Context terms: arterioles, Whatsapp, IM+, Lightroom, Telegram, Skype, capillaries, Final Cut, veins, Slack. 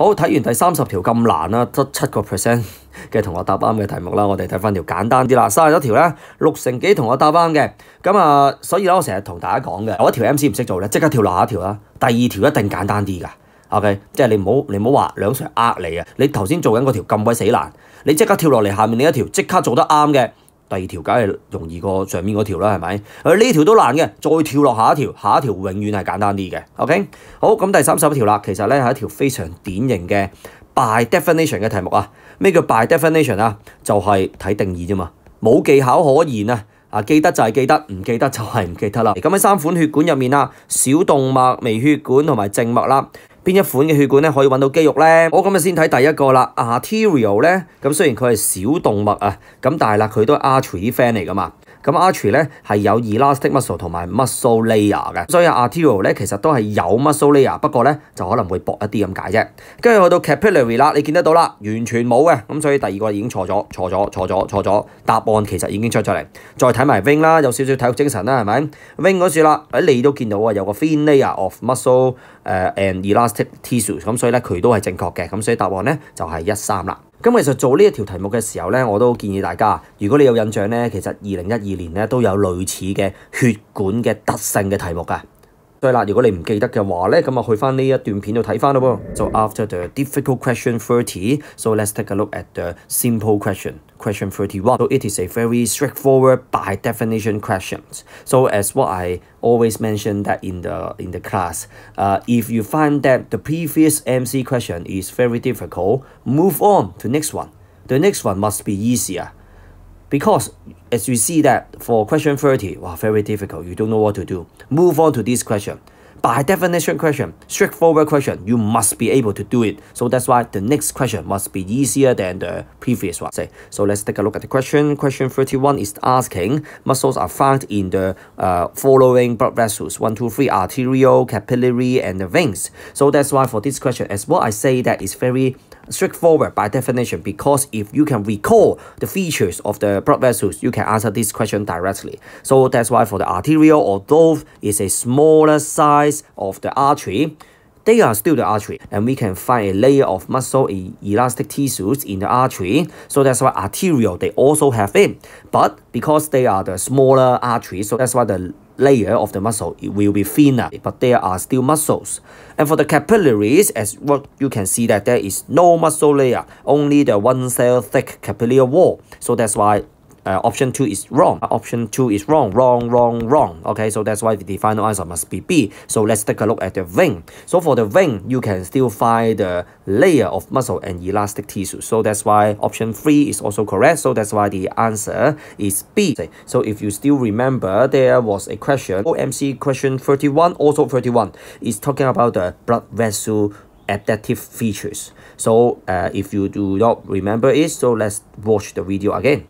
好，睇完第30條咁難啦，得7% 嘅同學答啱嘅題目啦。我哋睇翻條簡單啲啦，31條咧60幾同學答啱嘅。咁啊，所以咧我成日同大家講嘅，我一條 MC 唔識做咧，即刻跳落下一條啦。第2條一定簡單啲㗎。 OK， 即係你唔好話梁 Sir 你啊！你頭先做緊嗰條咁鬼死難，你即刻跳落嚟下面另一條，即刻做得啱嘅，第2條梗係容易過上面嗰條啦，係咪？呢條都難嘅，再跳落下一條，下一條永遠係簡單啲嘅。OK， 好咁第31條啦，其實咧係一條非常典型嘅 by definition 嘅題目啊。咩叫 by definition 啊？就係睇定義啫嘛，冇技巧可言啊！ 記得就係記得，唔記得就係唔記得啦。咁喺3款血管入面啦，小動脈、微血管同埋靜脈啦，邊一款嘅血管咧可以揾到肌肉咧？我今日先睇第1個啦 ，arterial 咧，咁雖然佢係小動脈啊，咁但係啦佢都係 artery 啲 friend 嚟㗎嘛。咁 artery 咧係有 elastic muscle 同埋 muscle layer 嘅，所以 arterial 咧其實都係有 muscle layer， 不過咧就可能會薄一啲咁解啫。跟住去到 capillary 啦，你見得到啦，完全冇嘅，咁所以第2個已經錯咗。答案其實已經出咗嚟，再 睇埋 vein 啦，有少少體育精神啦，係咪 ？vein 嗰處啦，你都見到啊，有個 thin layer of muscle and elastic tissue， 咁所以咧佢都係正確嘅，咁所以答案咧就係13啦。咁其實做呢一條題目嘅時候咧，我都建議大家，如果你有印象咧，其實2012年咧都有類似嘅血管嘅特性嘅題目㗎。 對啦，如果你唔記得嘅話咧，咁啊去翻呢一段片度睇翻咯噃。So after the difficult question 30, so let's take a look at the simple question, question 31. So it is a very straightforward by definition questions. So as what I always mention that in the class, if you find that the previous MC question is very difficult, move on to next one. The next one must be easier. Because as you see that for question 30, wow, very difficult. You don't know what to do. Move on to this question. By definition question, straightforward question, you must be able to do it. So that's why the next question must be easier than the previous one. So let's take a look at the question. Question 31 is asking, muscles are found in the following blood vessels, 1, 2, 3, arterial, capillary, and the veins. So that's why for this question, as what I say that is very straightforward by definition, because if you can recall the features of the blood vessels, you can answer this question directly. So that's why for the arterial, although it's a smaller size of the artery, they are still the artery, and we can find a layer of muscle elastic tissues in the artery. So that's why arterial, they also have it, but because they are the smaller artery, so that's why the layer of the muscle, it will be thinner, but there are still muscles. And for the capillaries, as what you can see that there is no muscle layer, only the 1 cell thick capillary wall. So that's why option 2 is wrong. Option 2 is wrong. Okay, so that's why the final answer must be B. So let's take a look at the vein. So for the vein, you can still find the layer of muscle and elastic tissue. So that's why option 3 is also correct. So that's why the answer is B. So if you still remember, there was a question, OMC question 31, also 31, is talking about the blood vessel adaptive features. So if you do not remember it, so let's watch the video again.